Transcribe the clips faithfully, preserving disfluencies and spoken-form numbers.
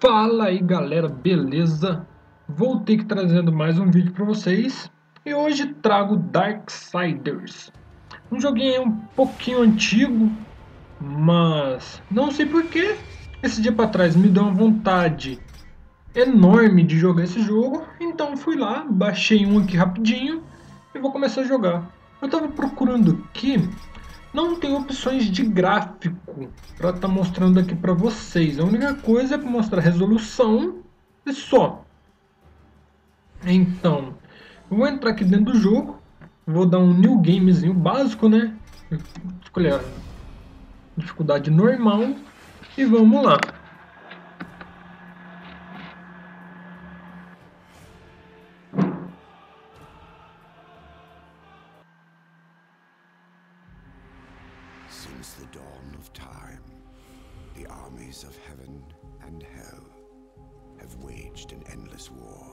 Fala aí galera, beleza? Voltei aqui trazendo mais um vídeo para vocês e hoje trago Darksiders, um joguinho um pouquinho antigo, mas não sei porquê, esse dia para trás me deu uma vontade enorme de jogar esse jogo, então fui lá, baixei um aqui rapidinho e vou começar a jogar. Eu estava procurando aqui, não tem opções de gráfico para estar tá mostrando aqui para vocês. A única coisa é mostrar resolução e só. Então, eu vou entrar aqui dentro do jogo. Vou dar um new gamezinho básico, né? Escolher a dificuldade normal. E vamos lá. Since the dawn of time, the armies of heaven and hell have waged an endless war.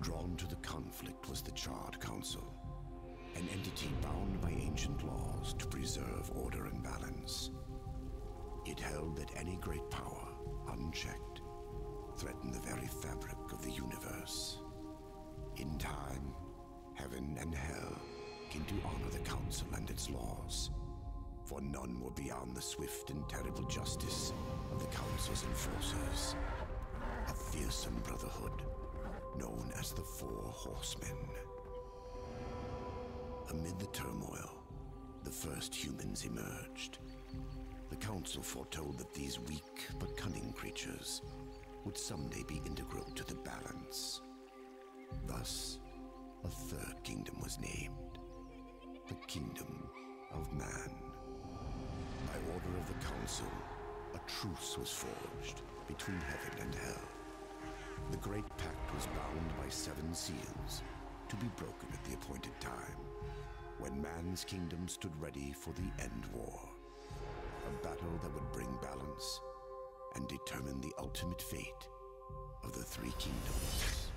Drawn to the conflict was the Charred Council, an entity bound by ancient laws to preserve order and balance. It held that any great power, unchecked, threatened the very fabric of the universe. In time, heaven and hell came to honor the council and its laws, for none were beyond the swift and terrible justice of the council's enforcers. A fearsome brotherhood known as the Four Horsemen. Amid the turmoil, the first humans emerged. The council foretold that these weak but cunning creatures would someday be integral to the balance. Thus, a third kingdom was named. The Kingdom of Man. By order of the Council, a truce was forged between heaven and hell. The Great Pact was bound by seven seals, to be broken at the appointed time, when man's kingdom stood ready for the end war. A battle that would bring balance and determine the ultimate fate of the three kingdoms.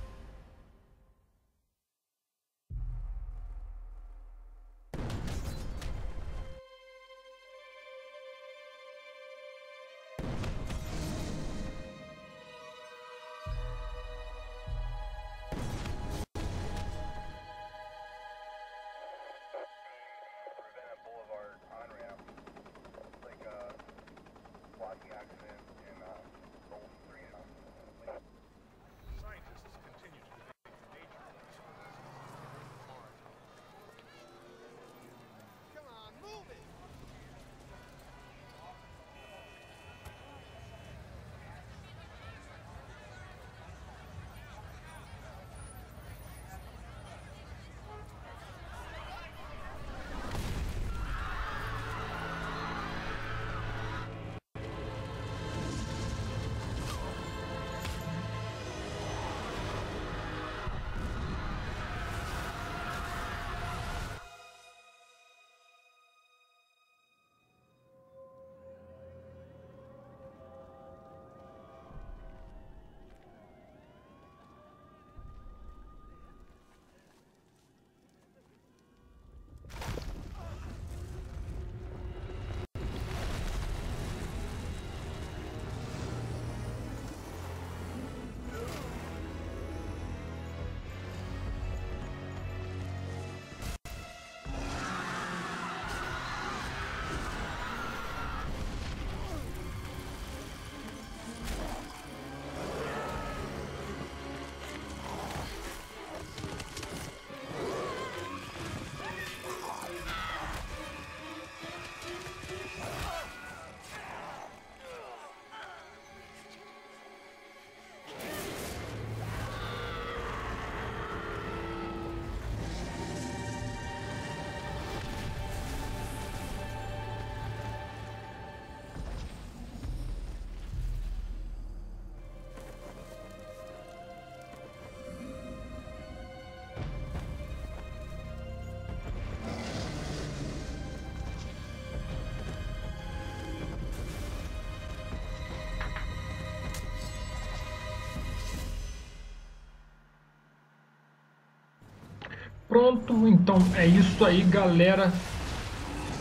Pronto, então é isso aí galera,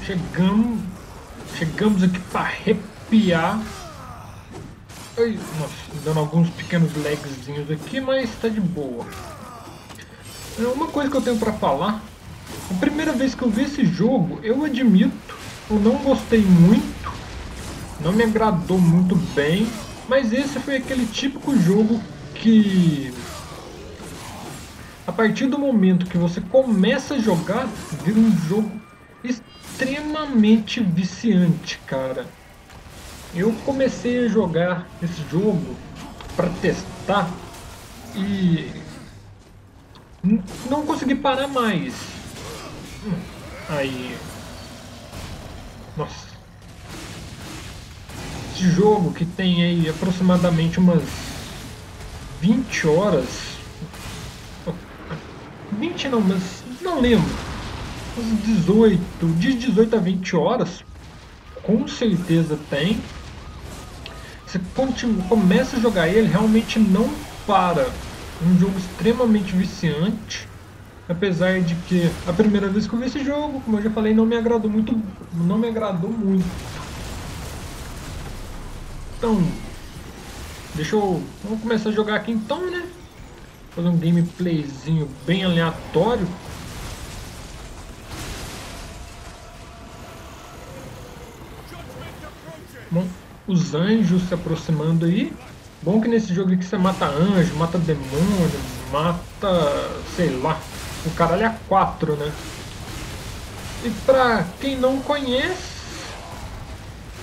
chegamos, chegamos aqui para arrepiar, Ai, nossa, dando alguns pequenos lagzinhos aqui, mas tá de boa. Uma coisa que eu tenho pra falar: a primeira vez que eu vi esse jogo, eu admito, eu não gostei muito, não me agradou muito bem, mas esse foi aquele típico jogo que, a partir do momento que você começa a jogar, vira um jogo extremamente viciante, cara. Eu comecei a jogar esse jogo para testar e não consegui parar mais. Aí, nossa, esse jogo que tem aí aproximadamente umas vinte horas, vinte não, mas não lembro, uns dezoito, de dezoito a vinte horas, com certeza tem. Você continua, começa a jogar ele, realmente não para. Um jogo extremamente viciante, apesar de que a primeira vez que eu vi esse jogo, como eu já falei, não me agradou muito, não me agradou muito. Então, deixa eu, vamos começar a jogar aqui então, né? Fazer um gameplayzinho bem aleatório. Bom, os anjos se aproximando aí. Bom que nesse jogo aqui você mata anjo, mata demônio, mata, sei lá, o caralho é quatro, né? E pra quem não conhece,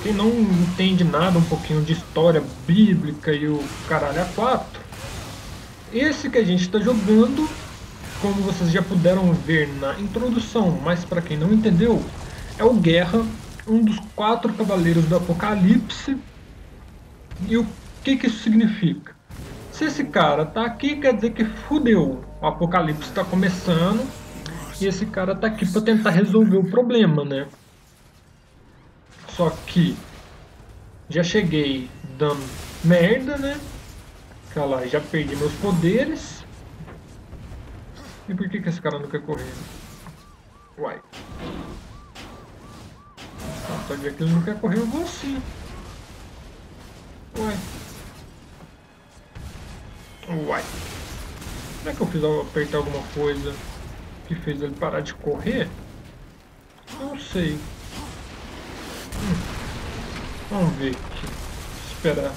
quem não entende nada, um pouquinho de história bíblica e o caralho é quatro, esse que a gente está jogando, como vocês já puderam ver na introdução, mas para quem não entendeu, é o Guerra, um dos quatro cavaleiros do Apocalipse. E o que que isso significa? Se esse cara tá aqui, quer dizer que fudeu, o Apocalipse está começando e esse cara tá aqui para tentar resolver o problema, né? Só que já cheguei dando merda, né? Lá, já perdi meus poderes. E por que que esse cara não quer correr? Uai. Ah, só de que ele não quer correr, eu vou sim. Uai. Uai. Será que eu fiz apertar alguma coisa que fez ele parar de correr? Não sei. Hum. Vamos ver aqui. Esperar.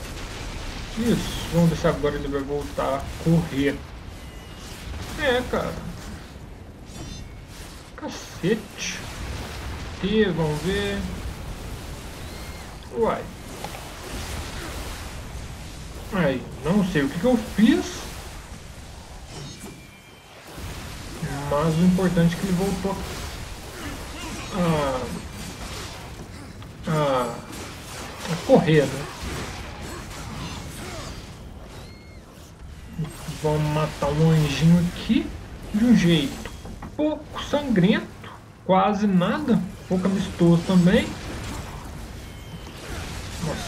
Isso, vamos ver se agora ele vai voltar a correr. É, cara. Cacete. E vamos ver. Uai. Aí, não sei o que que eu fiz. Mas o importante é que ele voltou a, a, a correr, né? Vamos matar um anjinho aqui de um jeito pouco sangrento, quase nada, pouco amistoso também. Nossa,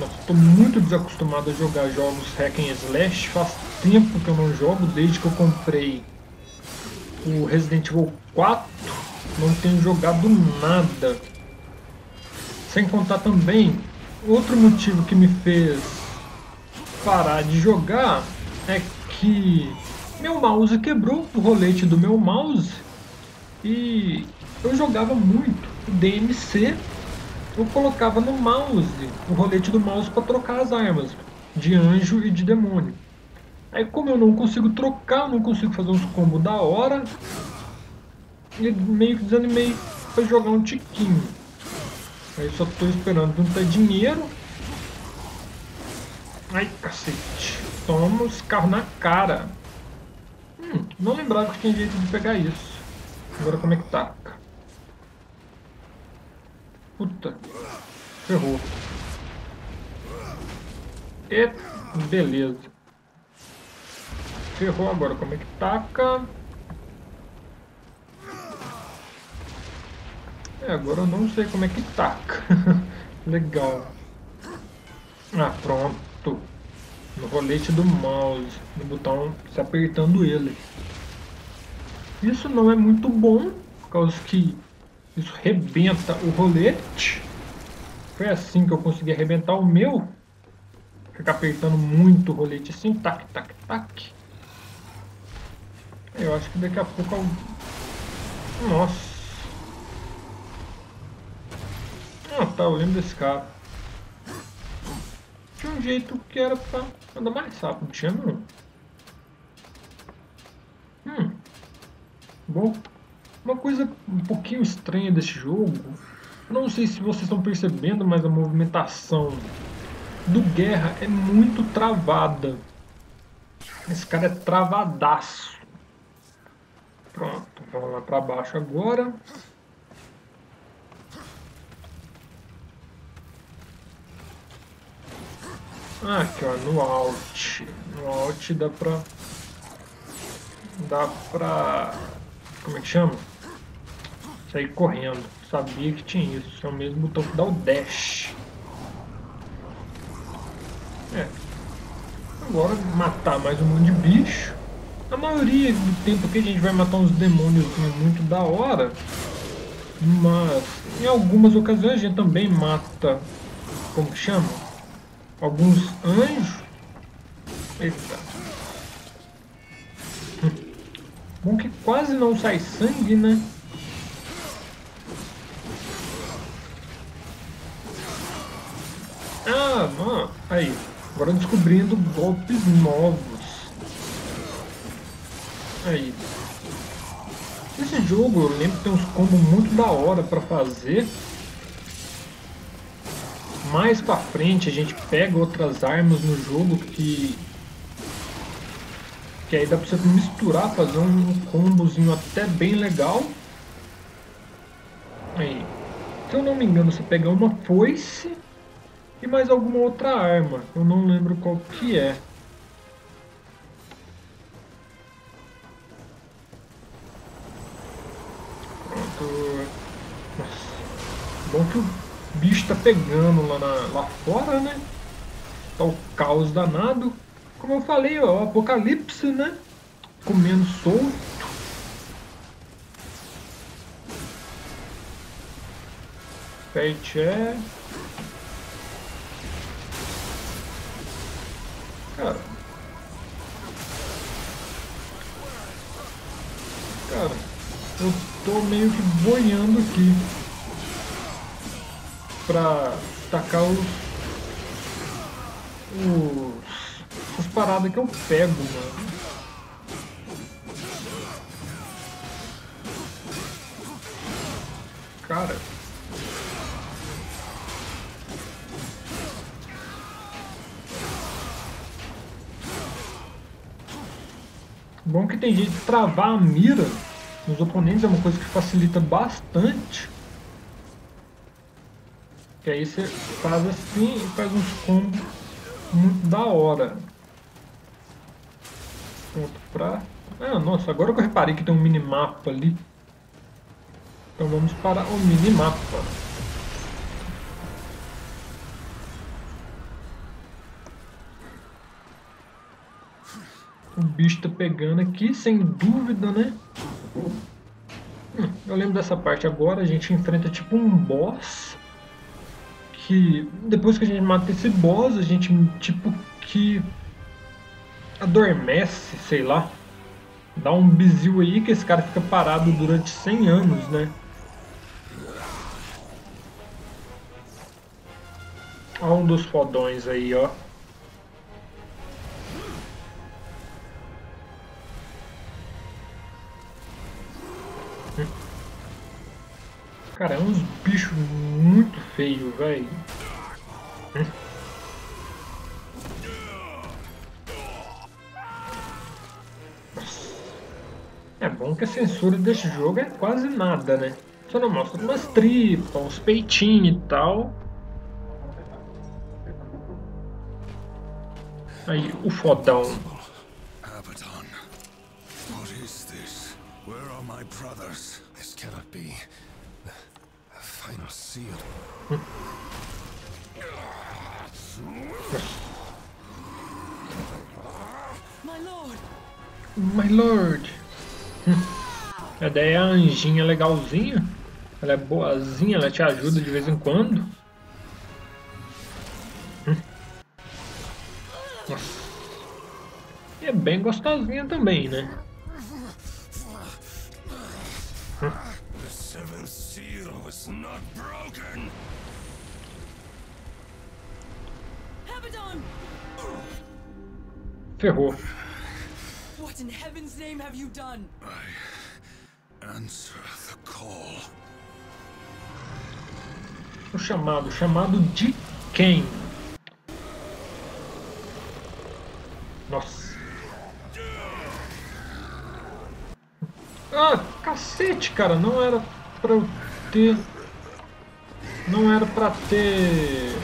nossa, tô muito desacostumado a jogar jogos hack and slash, faz tempo que eu não jogo, desde que eu comprei o Resident Evil quatro, não tenho jogado nada. Sem contar também, outro motivo que me fez parar de jogar é que meu mouse quebrou, o rolete do meu mouse, e eu jogava muito D M C, eu colocava no mouse o rolete do mouse para trocar as armas de anjo e de demônio. Aí como eu não consigo trocar, não consigo fazer uns combos da hora, e meio que desanimei para jogar um tiquinho. Aí só estou esperando juntar dinheiro. Ai, cacete. Toma os carros na cara. Hum, não lembrava que tinha jeito de pegar isso. Agora como é que taca? Puta. Ferrou. E... beleza. Ferrou agora. Como é que taca? É, agora eu não sei como é que taca. Legal. Ah, pronto. No rolete do mouse, no botão, se apertando ele. Isso não é muito bom, por causa que isso rebenta o rolete. Foi assim que eu consegui arrebentar o meu. Ficar apertando muito o rolete assim, tac, tac, tac. Eu acho que daqui a pouco eu... Nossa. Ah, tá, eu lembro desse cara. Tinha um jeito que era pra andar mais rápido, não tinha, não? Hum. Bom, uma coisa um pouquinho estranha desse jogo, não sei se vocês estão percebendo, mas a movimentação do Guerra é muito travada. Esse cara é travadaço. Pronto, vamos lá pra baixo agora. Aqui ó, no Alt. No Alt dá pra... Dá pra... Como é que chama? Sair correndo. Sabia que tinha isso. É o mesmo botão que dá o Dash. É. Agora matar mais um monte de bicho. A maioria do tempo que a gente vai matar uns demônios muito da hora. Mas em algumas ocasiões a gente também mata... Como que chama? Alguns anjos. Eita. Hum. Bom que quase não sai sangue, né? Ah, mano. Aí. Agora descobrindo golpes novos. Aí. Esse jogo eu lembro que tem uns combos muito da hora pra fazer. Mais pra frente a gente pega outras armas no jogo que que aí dá pra você misturar, fazer um combozinho até bem legal. Aí, se eu não me engano, você pega uma foice e mais alguma outra arma, eu não lembro qual que é. Pronto. Nossa. Bom que o O bicho tá pegando lá, na, lá fora, né? Tá o caos danado. Como eu falei, ó, o apocalipse, né? Comendo solto. Peixe é... Cara. Cara, eu tô meio que boiando aqui. Pra tacar os, os, as paradas que eu pego, mano. Cara. Bom que tem jeito de travar a mira nos oponentes, é uma coisa que facilita bastante. E aí você faz assim e faz uns combos muito da hora. Pronto pra... Ah, nossa, agora que eu reparei que tem um minimapa ali. Então vamos para o minimapa. O bicho tá pegando aqui, sem dúvida, né? Hum, eu lembro dessa parte agora, a gente enfrenta tipo um boss. Que depois que a gente mata esse boss, a gente tipo que adormece, sei lá. Dá um bizil aí que esse cara fica parado durante cem anos, né? Olha um dos fodões aí, ó. Cara, é uns bichos muito feios, velho. É bom que a censura desse jogo é quase nada, né? Só não mostra umas tripas, uns peitinhos e tal. Aí, o fodão. Abaddon. What is this? Where are my brothers? This cannot be. Hum. My lord. My lord. Hum. A daí é a anjinha legalzinha. Ela é boazinha, ela te ajuda de vez em quando. E é bem gostosinha também, né? The seventh seal was not broken. Ferrou. What in heaven's name have you done? I answer the call. O chamado, chamado de quem? Nossa. Ah, cacete, cara, não era pra eu ter. Não era pra ter.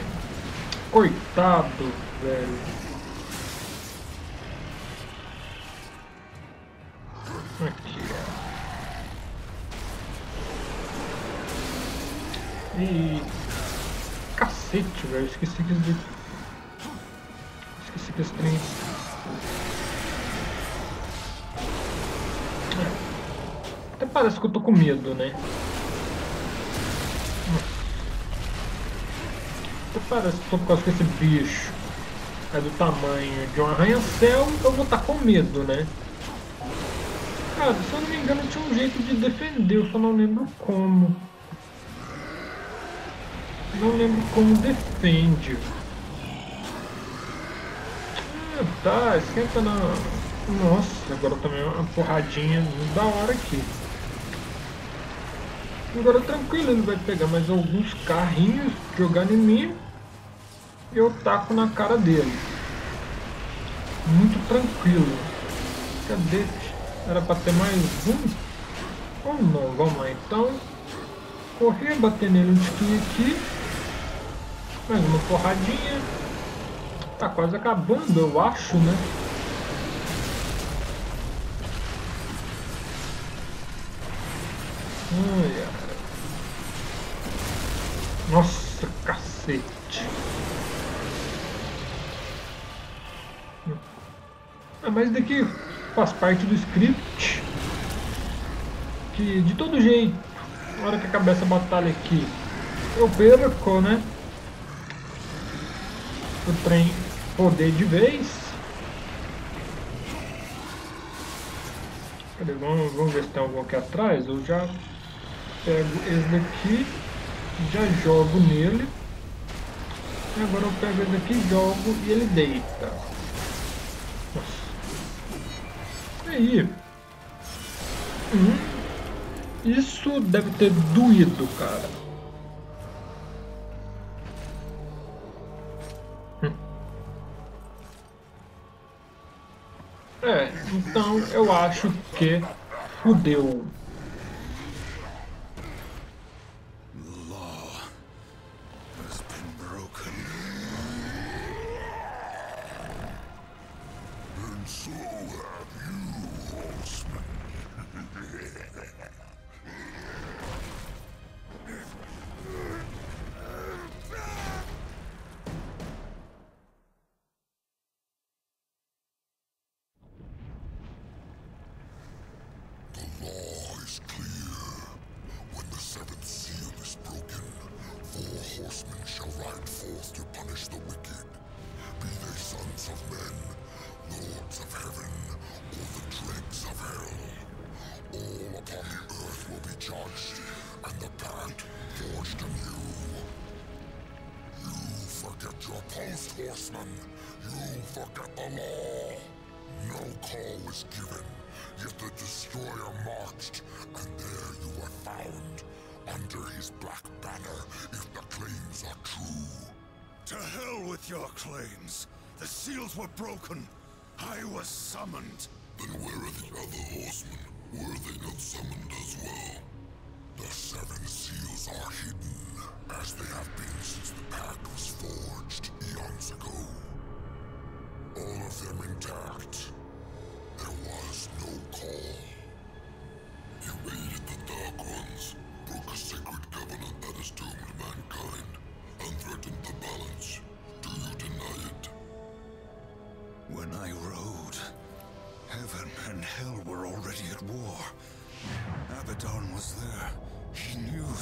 Coitado, velho. Aqui, ó. E... Cacete, velho. Esqueci que esse... Esqueci que esse trem... É. Até parece que eu tô com medo, né? Parece que só por causa que esse bicho é do tamanho de um arranha-céu, eu vou estar com medo, né? Cara, se eu não me engano tinha um jeito de defender, eu só não lembro como. Não lembro como defende. Ah, tá, esquenta na... Nossa, agora também uma porradinha da hora aqui. Agora tranquilo, ele vai pegar mais alguns carrinhos, jogar em mim. Eu taco na cara dele. Muito tranquilo. Cadê? Era pra ter mais um? Ou não? Vamos lá então. Correr, bater nele um tiquinho aqui. Mais uma porradinha. Tá quase acabando, eu acho, né? Olha. Nossa, cacete. Ah, mas daqui faz parte do script, que de todo jeito, na hora que acabar essa batalha aqui, eu perco, né? O trem poder de vez. Cadê? Vamos, vamos ver se tem algum aqui atrás. Eu já pego esse daqui, já jogo nele. E agora eu pego esse daqui, jogo e ele deita. Aí. Hum. Isso deve ter doído, cara. Hum. É, então eu acho que fudeu.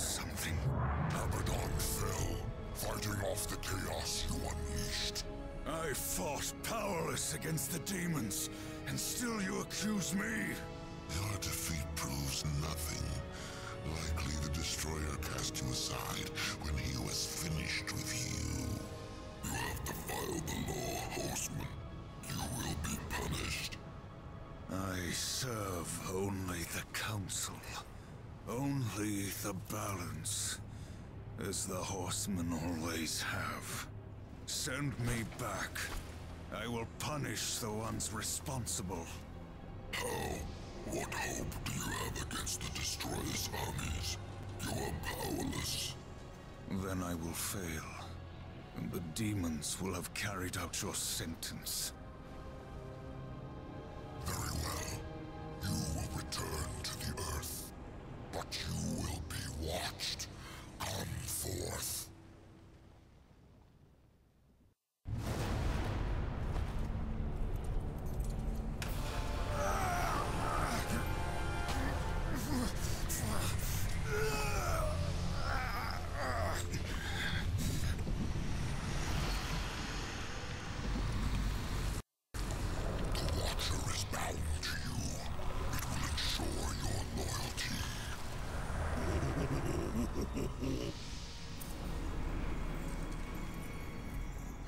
Something. Abaddon fell, fighting off the chaos you unleashed. I fought powerless against the demons, and still you accuse me? Your defeat proves nothing. Likely the Destroyer cast you aside when he was finished with you. You have defiled the law, Horseman. You will be punished. I serve only the Council. Only the balance. As the Horsemen always have. Send me back. I will punish the ones responsible. How? What hope do you have against the Destroyer's armies? You are powerless. Then I will fail, and the demons will have carried out your sentence. Very well. You will return to the Earth, but you will be watched. Come forth.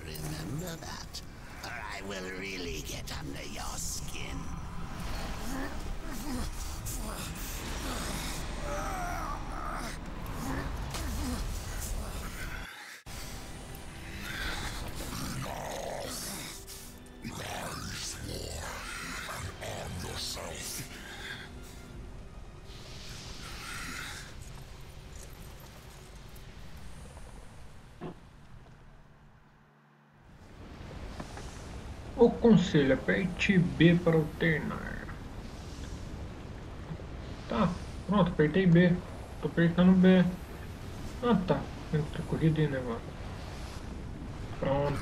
Remember that, or I will really get under your skin. Enough! Rise, war, and arm yourself. O conselho, aperte B para alternar. Tá, pronto, apertei B. Tô apertando B. Ah tá, entra corrida aí, negócio. Pronto.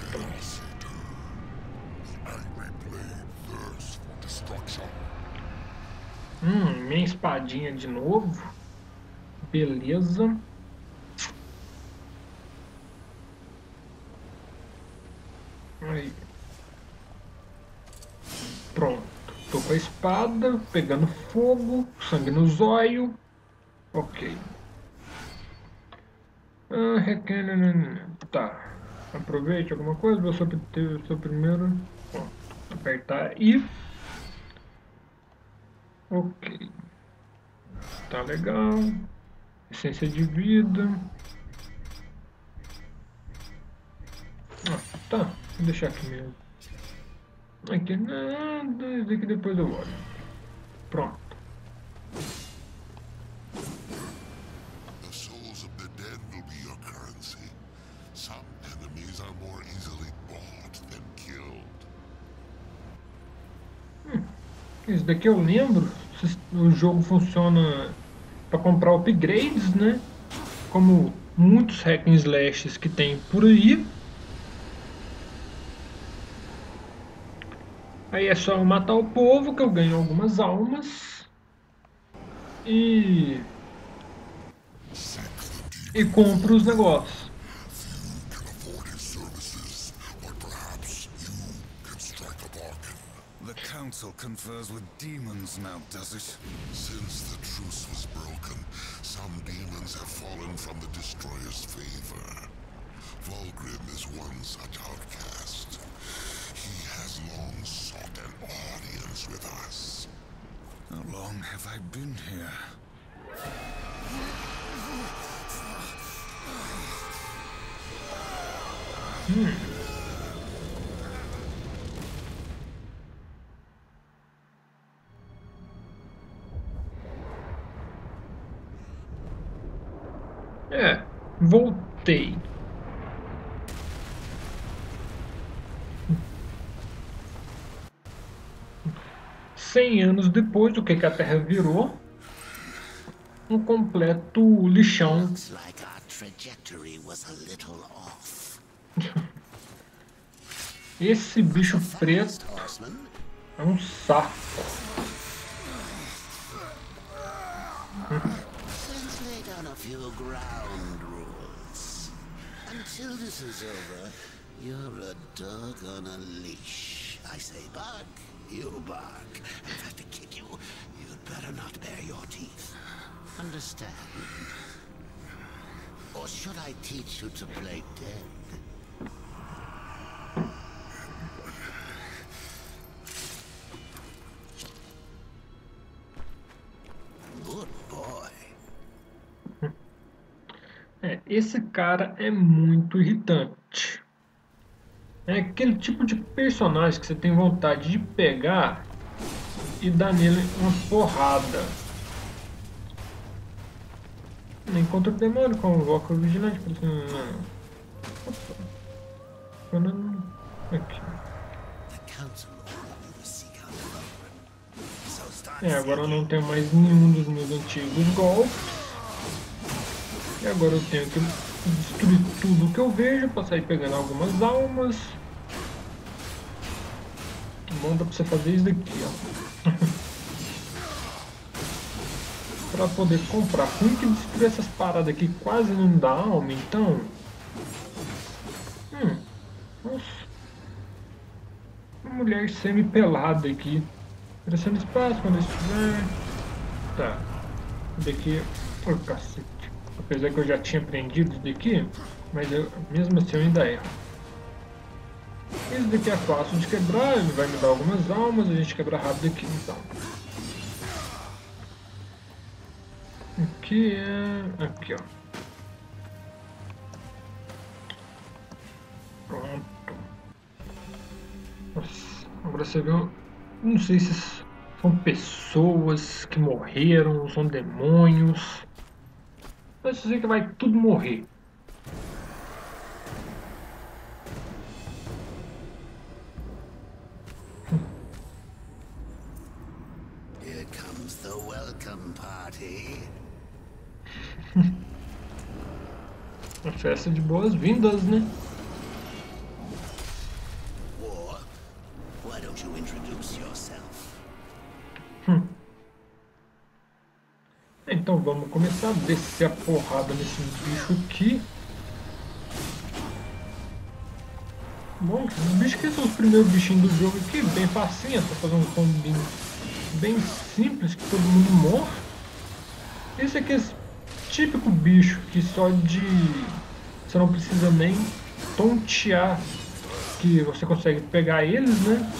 Hum, minha espadinha de novo. Beleza. Aí. Pronto, tô com a espada, pegando fogo, sangue no zóio. Ok. Ah, tá. Aproveite alguma coisa, vou só obter o seu primeiro. Pronto, apertar I. Ok. Tá legal. Essência de vida. Ah, tá. Vou deixar aqui mesmo. Aqui nada, daqui depois eu olho. Pronto. Hum, isso daqui eu lembro. O jogo funciona para comprar upgrades, né? Como muitos hack and slashes que tem por aí. Aí é só eu matar o povo que eu ganho algumas almas. E... E compro os negócios. The council confers with demons now, does it? Since the truce was broken, some demons have fallen from the Destroyer's favor. Volgrim is one such outcast. He has long sought an audience with us. How long have I been here? Hmm. É, voltei. cem anos depois, o que, que a Terra virou? Um completo lixão. Esse bicho preto é um saco. You're a dog on a leash. I say bark, you bark. If I have to kick you, you'd better not bare your teeth. Understand? Or should I teach you to play dead? Esse cara é muito irritante. É aquele tipo de personagem que você tem vontade de pegar e dar nele uma porrada. Encontra o demônio, convoca o vigilante. Aqui. É, agora eu não tenho mais nenhum dos meus antigos golpes. E agora eu tenho que destruir tudo que eu vejo para sair pegando algumas almas. Bom, dá para você fazer isso daqui, ó. Para poder comprar. Ruim que destruir essas paradas aqui quase não dá alma, então. Hum. Nossa. Uma mulher semi-pelada aqui. Crescendo espaço quando estiver. Tá. Daqui. Por cacete. Apesar que eu já tinha aprendido isso daqui, mas eu, mesmo assim eu ainda erro. Isso daqui é fácil de quebrar, ele vai me dar algumas almas, a gente quebra rápido aqui então. Aqui é... aqui ó. Pronto. Nossa, agora você viu... não sei se são pessoas que morreram, ou são demônios... Mas eu sei que vai tudo morrer. Here comes the welcome party. Uma festa de boas-vindas, né? War, why don't you introduce yourself? Então vamos começar a descer a porrada nesse bicho aqui. Bom, esses bichos que são os primeiros bichinhos do jogo aqui, bem facinho, é só fazer um combinho bem simples que todo mundo morre. Esse aqui é esse típico bicho que só de... você não precisa nem tontear que você consegue pegar eles, né?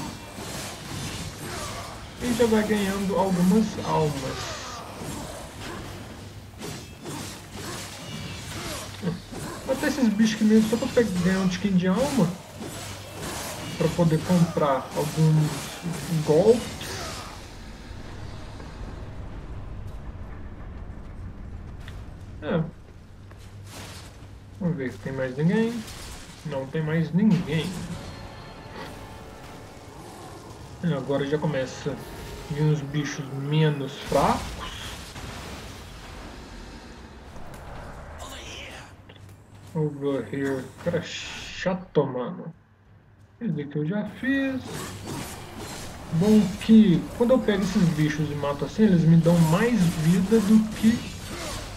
E já vai ganhando algumas almas. Até esses bichos que mesmo só para ganhar um tiquinho de alma para poder comprar alguns golpes. É. Vamos ver se tem mais ninguém. Não tem mais ninguém. E agora já começa a vir uns bichos menos fracos. Over here, cara chato, mano. Esse daqui eu já fiz. Bom que quando eu pego esses bichos e mato assim, eles me dão mais vida do que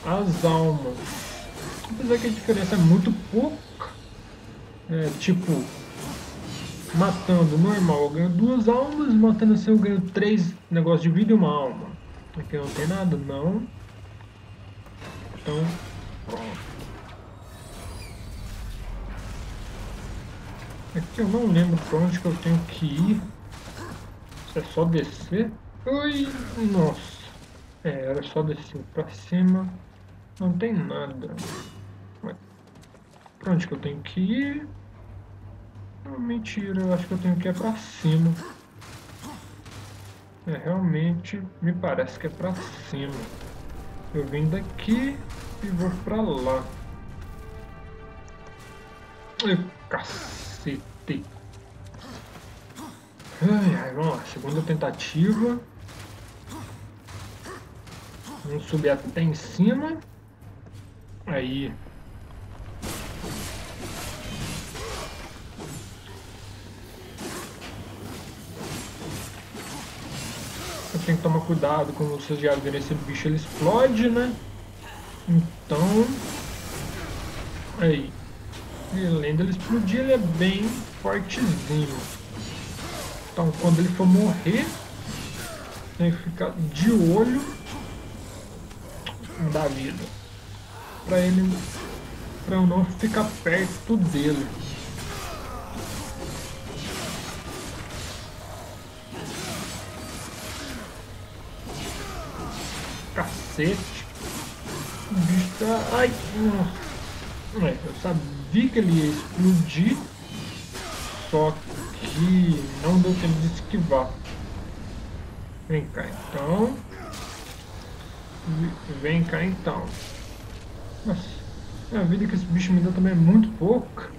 as almas. Apesar que a diferença é muito pouca. É tipo, matando normal eu ganho duas almas, matando assim eu ganho três negócios de vida e uma alma. Aqui não tem nada, não. Então, pronto. Aqui eu não lembro pra onde que eu tenho que ir. É só descer. Ui, nossa. É, era só descer pra cima. Não tem nada. Pra onde que eu tenho que ir? Não, mentira, eu acho que eu tenho que ir pra cima. É, realmente me parece que é pra cima. Eu vim daqui e vou pra lá. Ai, cacete. Ai, ai, vamos lá, segunda tentativa. Vamos subir até em cima. Aí. Eu tenho que tomar cuidado, como vocês já viram, esse bicho ele explode, né? Então. Aí. E além dele explodir, ele é bem fortezinho. Então quando ele for morrer, tem que ficar de olho da vida. Pra ele, pra eu não ficar perto dele. Cacete. O bicho tá... Ai, nossa. Eu sabia que ele ia explodir, só que não deu tempo de esquivar. Vem cá então. Vem cá então. Nossa, a vida que esse bicho me deu também é muito pouca.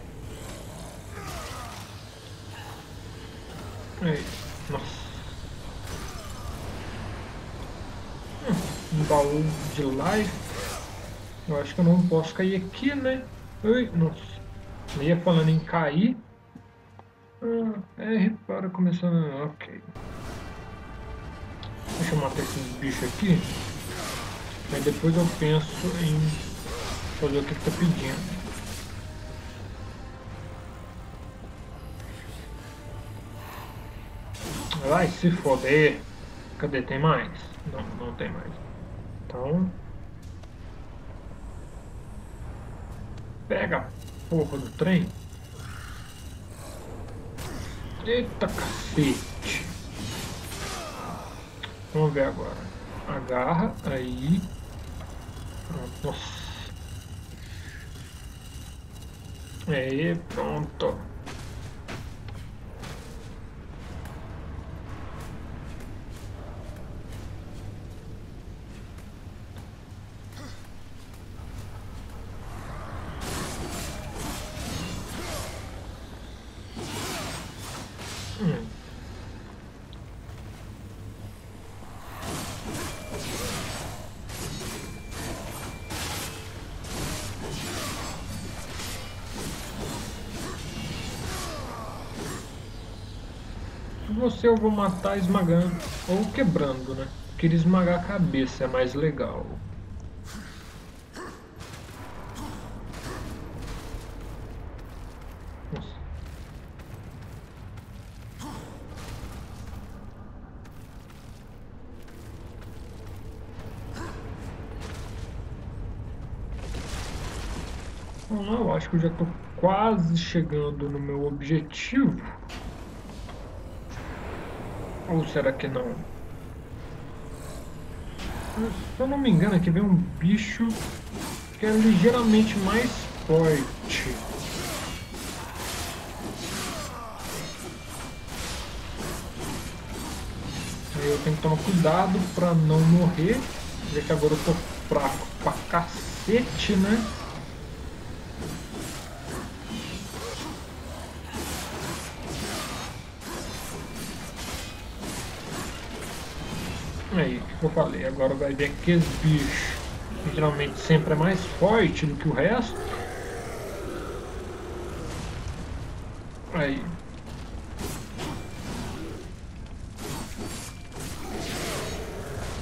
Aí, nossa. Um baú de life. Eu acho que eu não posso cair aqui, né? Ui, nossa. Eu ia falando em cair. Ah, R para começar. Ok. Deixa eu matar esses bichos aqui. Aí depois eu penso em fazer o que ele tá pedindo. Vai se foder. Cadê? Tem mais? Não, não tem mais. Então... Pega a porra do trem. Eita cacete. Vamos ver agora. Agarra, aí. Pronto. Nossa. Aí, pronto. Você eu vou matar esmagando ou quebrando, né? Queria esmagar a cabeça, é mais legal. Nossa. Bom, eu acho que eu já tô quase chegando no meu objetivo. Ou será que não? Se eu não me engano, aqui vem um bicho que é ligeiramente mais forte. Eu tenho que tomar cuidado pra não morrer, já que agora eu tô fraco pra cacete, né? Aí, o que eu falei, agora vai ver que esse bicho que geralmente sempre é mais forte do que o resto. Aí.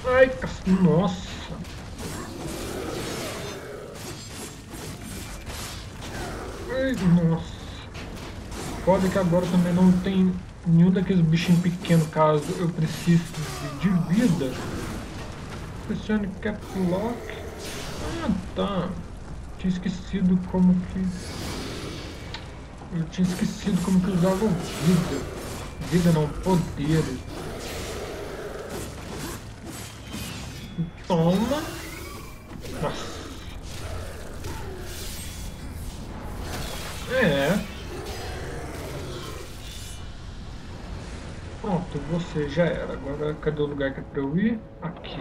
Ai, nossa. Ai, nossa. Pode que agora também não tem nenhum daqueles bichinhos pequenos, caso eu precise de vida. Pressione cap lock. Ah, tá. Tinha esquecido como que... Eu tinha esquecido como que usava vida. Vida não, poderes. Toma. Nossa. É. Pronto, você já era. Agora cadê o lugar que é pra eu ir? Aqui.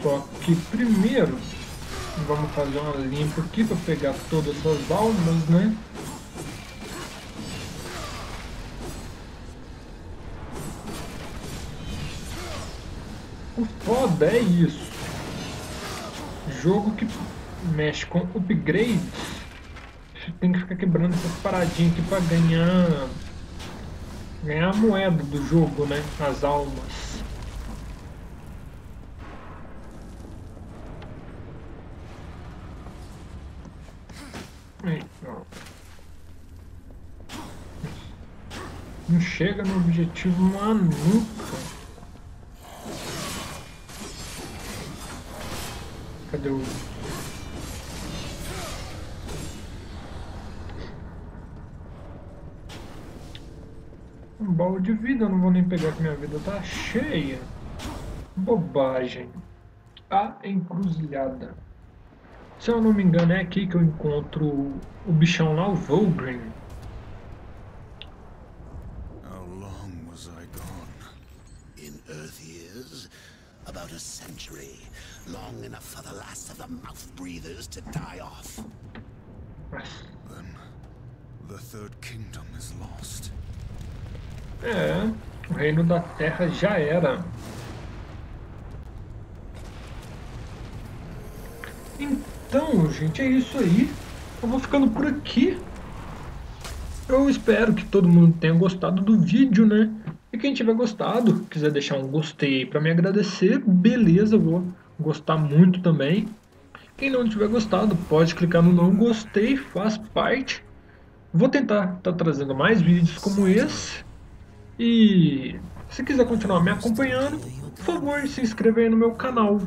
Só que primeiro vamos fazer uma limpa aqui pra pegar todas essas almas, né? O foda é isso. Jogo que mexe com upgrades, tem que ficar quebrando essas paradinhas aqui pra ganhar... ganhar a moeda do jogo, né? As almas. É, Não chega no objetivo, mano, nunca. Cadê o... Um baú de vida, eu não vou nem pegar que minha vida tá cheia. Bobagem. A encruzilhada. Se eu não me engano, é aqui que eu encontro o bichão lá, o Volgrim. How long was I gone? In Earth years, about a century, long enough for the last of the mouth breathers to die off. Then the third kingdom is lost. É, o reino da terra já era. Então, gente, é isso aí. Eu vou ficando por aqui. Eu espero que todo mundo tenha gostado do vídeo, né? E quem tiver gostado, quiser deixar um gostei aí pra me agradecer, beleza, eu vou gostar muito também. Quem não tiver gostado, pode clicar no não gostei, faz parte. Vou tentar estar trazendo mais vídeos como esse. E se quiser continuar me acompanhando, por favor, se inscreva aí no meu canal.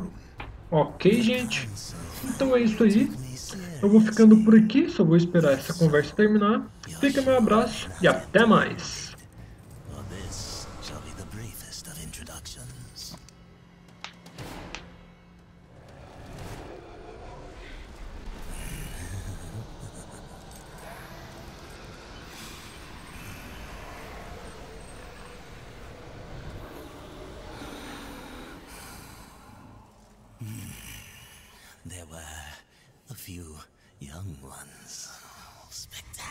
Ok, gente? Então é isso aí. Eu vou ficando por aqui, só vou esperar essa conversa terminar. Fica meu abraço e até mais! There were a few young ones. Spectacular.